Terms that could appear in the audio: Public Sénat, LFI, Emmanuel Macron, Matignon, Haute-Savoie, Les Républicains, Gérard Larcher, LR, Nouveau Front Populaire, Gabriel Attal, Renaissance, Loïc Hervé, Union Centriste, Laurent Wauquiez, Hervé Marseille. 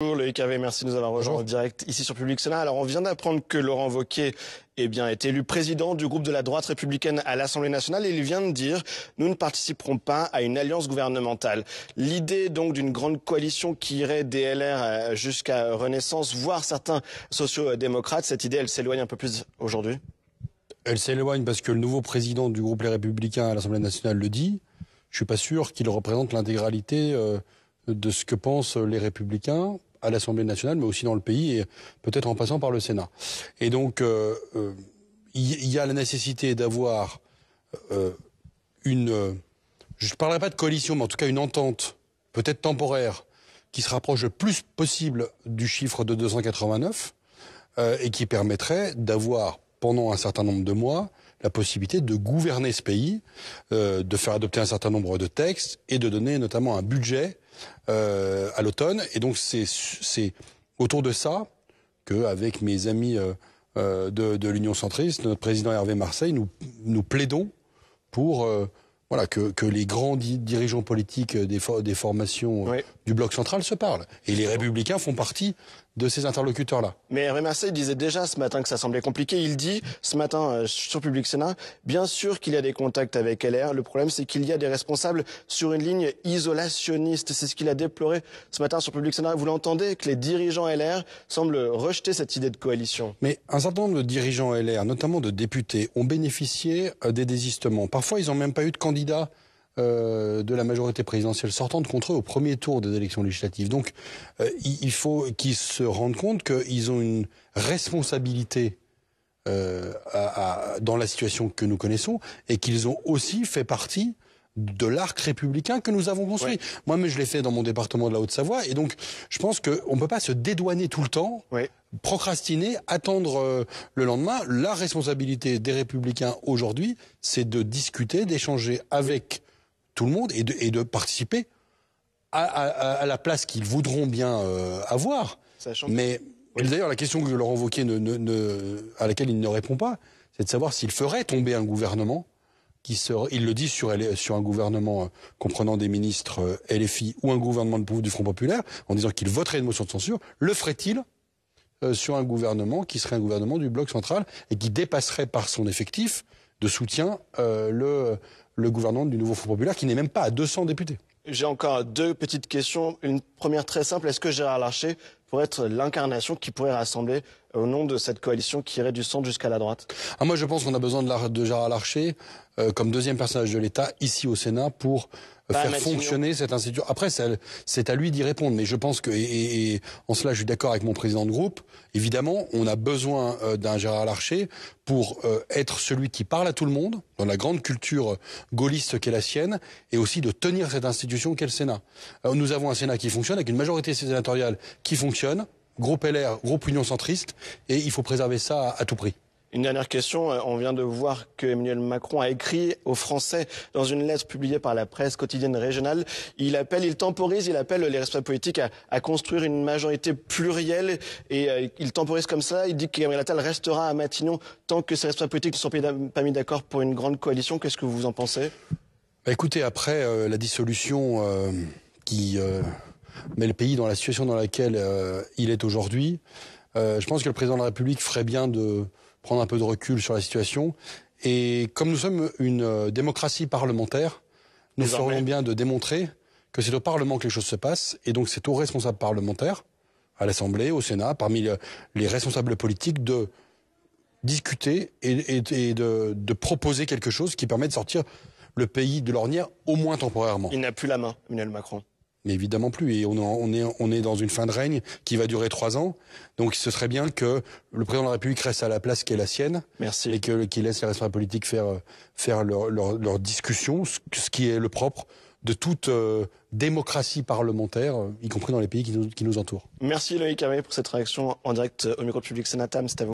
Bonjour Loïc Hervé, merci de nous avoir rejoints en direct ici sur Public Sénat. Alors on vient d'apprendre que Laurent Wauquiez est élu président du groupe de la droite républicaine à l'Assemblée nationale et il vient de dire « nous ne participerons pas à une alliance gouvernementale ». L'idée donc d'une grande coalition qui irait des LR jusqu'à Renaissance, voire certains sociodémocrates, cette idée elle s'éloigne un peu plus aujourd'hui? Elle s'éloigne parce que le nouveau président du groupe Les Républicains à l'Assemblée nationale le dit. Je suis pas sûr qu'il représente l'intégralité de ce que pensent les Républicains à l'Assemblée nationale, mais aussi dans le pays, et peut-être en passant par le Sénat. Et donc, il y a la nécessité d'avoir je ne parlerai pas de coalition, mais en tout cas une entente, peut-être temporaire, qui se rapproche le plus possible du chiffre de 289, et qui permettrait d'avoir, pendant un certain nombre de mois, la possibilité de gouverner ce pays, de faire adopter un certain nombre de textes, et de donner notamment un budget à l'automne. Et donc c'est autour de ça qu'avec mes amis de l'Union Centriste, notre président Hervé Marseille, nous plaidons pour voilà, que les grands dirigeants politiques des formations du bloc central se parlent. Et les Républicains font partie de ces interlocuteurs-là. Mais Hervé Marseille disait déjà ce matin que ça semblait compliqué. Il dit ce matin sur Public Sénat, bien sûr qu'il y a des contacts avec LR. Le problème, c'est qu'il y a des responsables sur une ligne isolationniste. C'est ce qu'il a déploré ce matin sur Public Sénat. Vous l'entendez, que les dirigeants LR semblent rejeter cette idée de coalition. Mais un certain nombre de dirigeants LR, notamment de députés, ont bénéficié des désistements. Parfois, ils n'ont même pas eu de candidats de la majorité présidentielle sortante contre eux au premier tour des élections législatives. Donc il faut qu'ils se rendent compte qu'ils ont une responsabilité dans la situation que nous connaissons et qu'ils ont aussi fait partie de l'arc républicain que nous avons construit. Ouais. Moi-même, je l'ai fait dans mon département de la Haute-Savoie et donc je pense qu'on ne peut pas se dédouaner tout le temps, procrastiner, attendre le lendemain. La responsabilité des républicains aujourd'hui, c'est de discuter, d'échanger avec tout le monde et de participer à la place qu'ils voudront bien avoir. Mais d'ailleurs, la question que Laurent Wauquiez à laquelle il ne répond pas, c'est de savoir s'il ferait tomber un gouvernement qui serait, il le dit, sur un gouvernement comprenant des ministres LFI ou un gouvernement du Front Populaire, en disant qu'il voterait une motion de censure. Le ferait-il sur un gouvernement qui serait un gouvernement du bloc central et qui dépasserait par son effectif de soutien le gouvernement du Nouveau Front Populaire, qui n'est même pas à 200 députés. J'ai encore deux petites questions. Une première très simple, est-ce que Gérard Larcher pourrait être l'incarnation qui pourrait rassembler au nom de cette coalition qui irait du centre jusqu'à la droite? Ah, moi, je pense qu'on a besoin de Gérard Larcher comme deuxième personnage de l'État, ici au Sénat, pour faire fonctionner cette institution. Après, c'est à lui d'y répondre. Mais je pense que, et en cela, je suis d'accord avec mon président de groupe, évidemment, on a besoin d'un Gérard Larcher pour être celui qui parle à tout le monde, dans la grande culture gaulliste qu'est la sienne, et aussi de tenir cette institution qu'est le Sénat. Nous avons un Sénat qui fonctionne, avec une majorité sénatoriale qui fonctionne, groupe LR, groupe Union Centriste, et il faut préserver ça à tout prix. Une dernière question, on vient de voir que Emmanuel Macron a écrit aux Français dans une lettre publiée par la presse quotidienne régionale. Il temporise, il appelle les responsables politiques à construire une majorité plurielle et il temporise comme ça. Il dit que Gabriel Attal restera à Matignon tant que ces responsables politiques ne sont pas mis d'accord pour une grande coalition. Qu'est-ce que vous en pensez? Bah écoutez, après la dissolution qui met le pays dans la situation dans laquelle il est aujourd'hui, je pense que le président de la République ferait bien de prendre un peu de recul sur la situation. Et comme nous sommes une démocratie parlementaire, nous ferions bien de démontrer que c'est au Parlement que les choses se passent. Et donc c'est aux responsables parlementaires, à l'Assemblée, au Sénat, parmi les responsables politiques, de discuter et de proposer quelque chose qui permet de sortir le pays de l'ornière, au moins temporairement. Il n'a plus la main, Emmanuel Macron. Mais évidemment plus. Et on est dans une fin de règne qui va durer 3 ans. Donc ce serait bien que le président de la République reste à la place qui est la sienne. Merci. Et qu'il laisse les responsables politiques faire leur discussion, ce qui est le propre de toute démocratie parlementaire, y compris dans les pays qui nous entourent. Merci Loïc Hervé pour cette réaction en direct au micro de Public Sénat.